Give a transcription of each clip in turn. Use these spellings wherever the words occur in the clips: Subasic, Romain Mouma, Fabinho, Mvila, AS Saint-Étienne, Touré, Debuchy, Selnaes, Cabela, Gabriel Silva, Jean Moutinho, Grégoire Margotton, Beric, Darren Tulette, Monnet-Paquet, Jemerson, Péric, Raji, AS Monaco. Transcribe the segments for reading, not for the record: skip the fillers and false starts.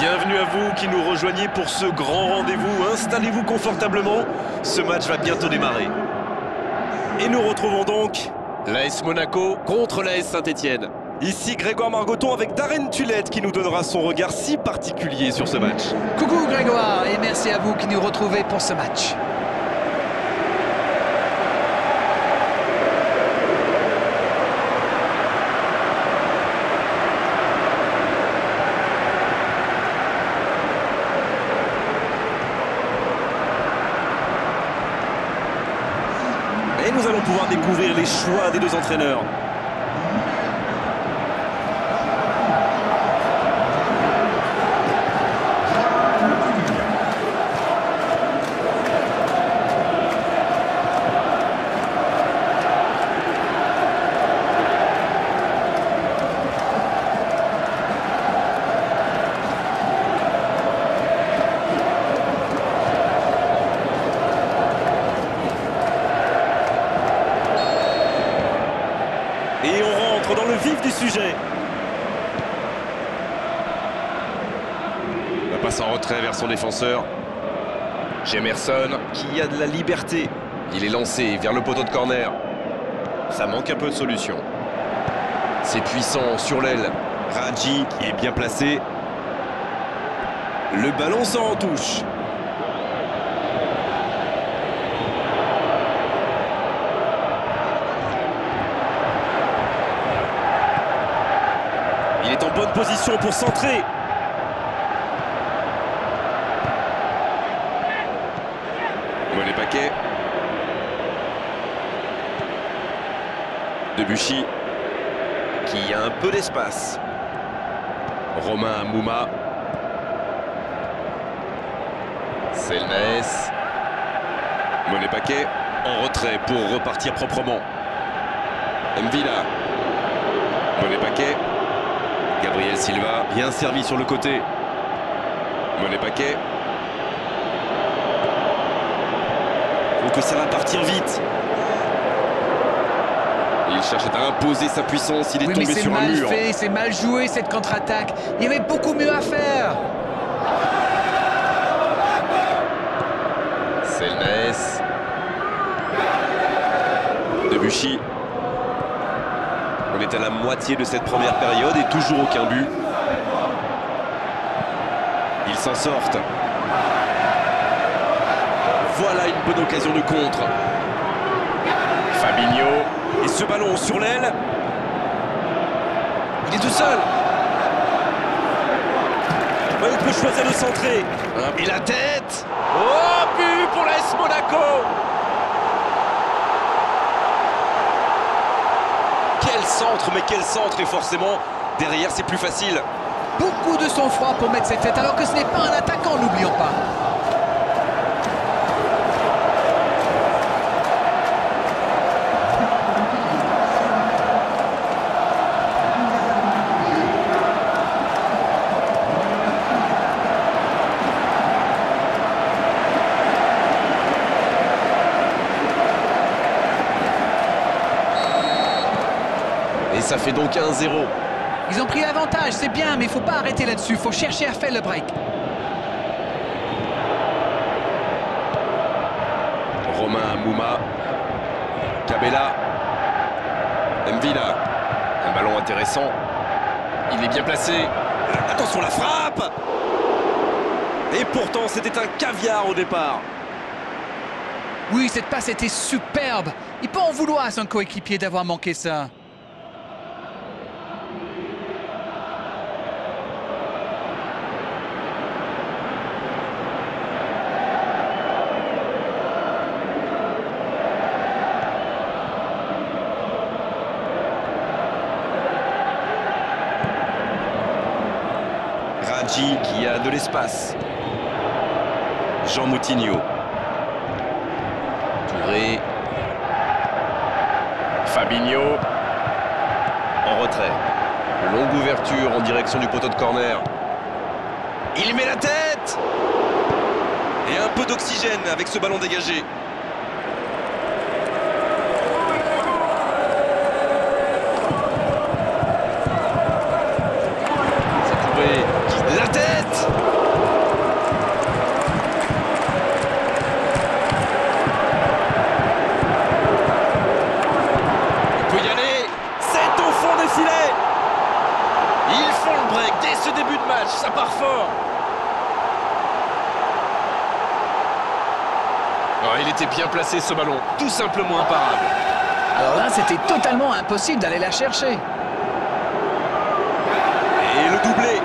Bienvenue à vous qui nous rejoignez pour ce grand rendez-vous. Installez-vous confortablement, ce match va bientôt démarrer. Et nous retrouvons donc l'AS Monaco contre l'AS Saint-Étienne. Ici Grégoire Margotton avec Darren Tulette qui nous donnera son regard si particulier sur ce match. Coucou Grégoire et merci à vous qui nous retrouvez pour ce match. Et nous allons pouvoir découvrir les choix des deux entraîneurs. Et on rentre dans le vif du sujet. La passe en retrait vers son défenseur. Jemerson qui a de la liberté. Il est lancé vers le poteau de corner. Ça manque un peu de solution. C'est puissant sur l'aile. Raji qui est bien placé. Le ballon sort en touche. Il est en bonne position pour centrer. Monnet-Paquet. Debuchy. Qui a un peu d'espace. Romain Mouma. Selnaes. Monnet-Paquet en retrait pour repartir proprement. Mvila. Monnet-Paquet. Gabriel Silva, bien servi sur le côté. Monnet-Paquet. Faut que ça va partir vite. Il cherche à imposer sa puissance, il est tombé sur un mur. C'est mal joué cette contre-attaque, il y avait beaucoup mieux à faire. Selnaes. Debuchy. On est à la moitié de cette première période et toujours aucun but. Ils s'en sortent. Voilà une bonne occasion de contre. Fabinho. Et ce ballon sur l'aile. Il est tout seul. Il peut choisir de centrer. Et la tête. Oh, but pour l'AS Monaco. Centre, mais quel centre, et forcément derrière c'est plus facile. Beaucoup de sang-froid pour mettre cette tête alors que ce n'est pas un attaquant, n'oublions pas. Et ça fait donc 1-0. Ils ont pris l'avantage, c'est bien, mais il ne faut pas arrêter là-dessus. Il faut chercher à faire le break. Romain Mouma. Cabela. Mvila. Un ballon intéressant. Il est bien placé. Attention, la frappe. Et pourtant, c'était un caviar au départ. Oui, cette passe était superbe. Il peut en vouloir à son coéquipier d'avoir manqué ça. Qui a de l'espace. Jean Moutinho. Touré. Fabinho. En retrait. Longue ouverture en direction du poteau de corner. Il met la tête. Et un peu d'oxygène avec ce ballon dégagé. La tête. ce début de match, ça part fort. Alors, il était bien placé ce ballon, tout simplement imparable. Alors là, c'était totalement impossible d'aller la chercher. Et le doublé.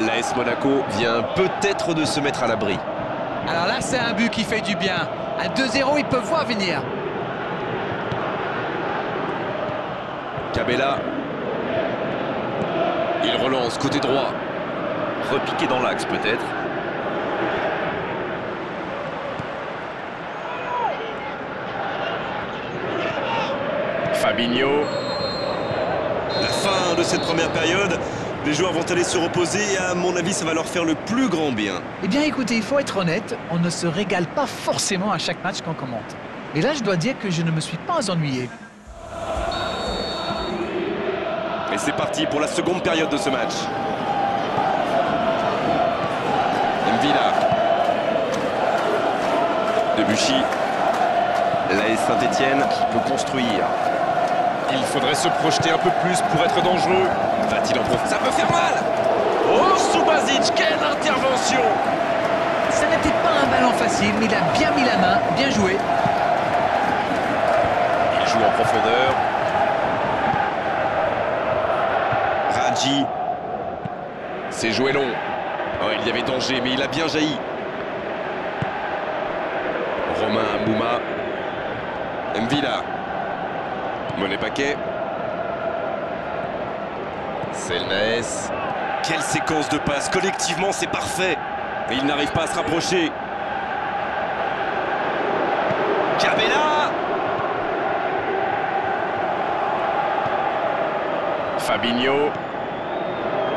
L'AS Monaco vient peut-être de se mettre à l'abri. Alors là, c'est un but qui fait du bien. À 2-0, ils peuvent voir venir. Cabela. Il relance côté droit. Repiqué dans l'axe peut-être. Fabinho. La fin de cette première période. Les joueurs vont aller se reposer et à mon avis, ça va leur faire le plus grand bien. Eh bien, écoutez, il faut être honnête, on ne se régale pas forcément à chaque match qu'on commente. Et là, je dois dire que je ne me suis pas ennuyé. Et c'est parti pour la seconde période de ce match. Mvila. Debuchy. L'AS Saint-Étienne qui peut construire. Il faudrait se projeter un peu plus pour être dangereux. Va-t-il en profiter? Ça peut faire mal. Oh, Subasic, quelle intervention! Ça n'était pas un ballon facile, mais il a bien mis la main, bien joué. Il joue en profondeur. Raji. C'est joué long. Oh, il y avait danger, mais il a bien jailli. Romain Mouma. Mvila. Monnet-Paquet. Selnaes. Quelle séquence de passes. Collectivement, c'est parfait. Et il n'arrive pas à se rapprocher. Cabela. Fabinho.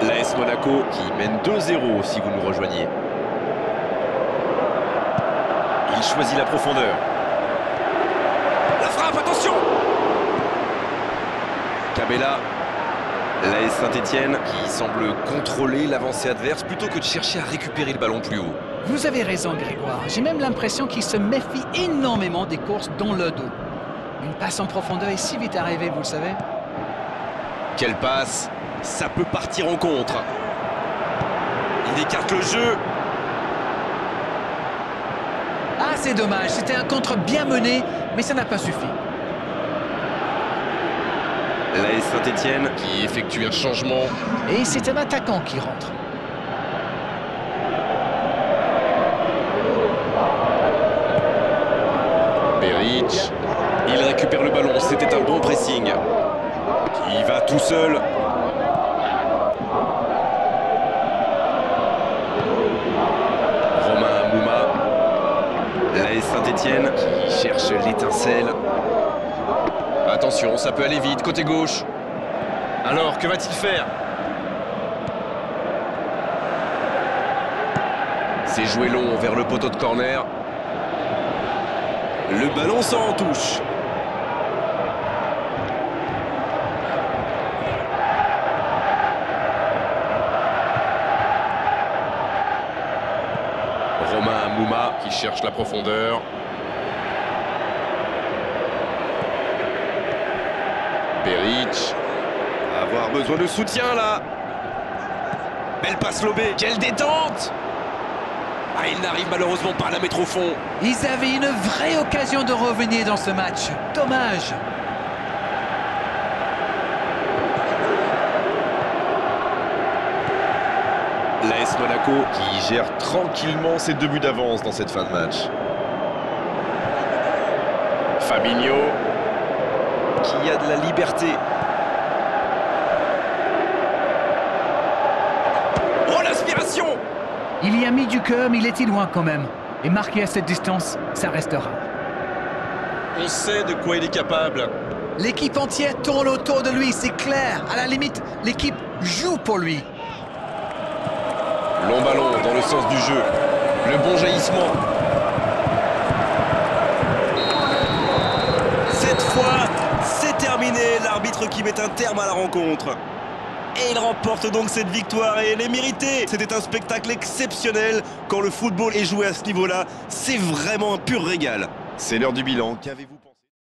L'AS Monaco qui mène 2-0 si vous nous rejoignez. Il choisit la profondeur. La frappe, attention! Cabela, l'AS Saint-Étienne qui semble contrôler l'avancée adverse plutôt que de chercher à récupérer le ballon plus haut. Vous avez raison, Grégoire. J'ai même l'impression qu'il se méfie énormément des courses dans le dos. Une passe en profondeur est si vite arrivée, vous le savez. Quelle passe! Ça peut partir en contre. Il écarte le jeu. Ah, c'est dommage. C'était un contre bien mené, mais ça n'a pas suffi. L'AS Saint-Étienne qui effectue un changement. Et c'est un attaquant qui rentre. Beric. Il récupère le ballon. C'était un bon pressing. Il va tout seul. Romain Mouma. L'AS Saint-Étienne qui cherche l'étincelle. Attention, ça peut aller vite, côté gauche. Alors, que va-t-il faire? C'est joué long vers le poteau de corner. Le ballon sort en touche. Romain Mouma qui cherche la profondeur. Péric. Avoir besoin de soutien là. Belle passe lobée. Quelle détente. Ah, il n'arrive malheureusement pas à la mettre au fond. Ils avaient une vraie occasion de revenir dans ce match. Dommage. L'AS Monaco qui gère tranquillement ses deux buts d'avance dans cette fin de match. Fabinho. Qui a de la liberté. Oh, l'aspiration! Il y a mis du cœur, mais il était loin quand même. Et marqué à cette distance, ça restera. On sait de quoi il est capable. L'équipe entière tourne autour de lui, c'est clair. À la limite, l'équipe joue pour lui. Long ballon dans le sens du jeu. Le bon jaillissement. Cette fois, c'est terminé. L'arbitre qui met un terme à la rencontre. Et il remporte donc cette victoire et elle est méritée. C'était un spectacle exceptionnel. Quand le football est joué à ce niveau-là, c'est vraiment un pur régal. C'est l'heure du bilan. Qu'avez-vous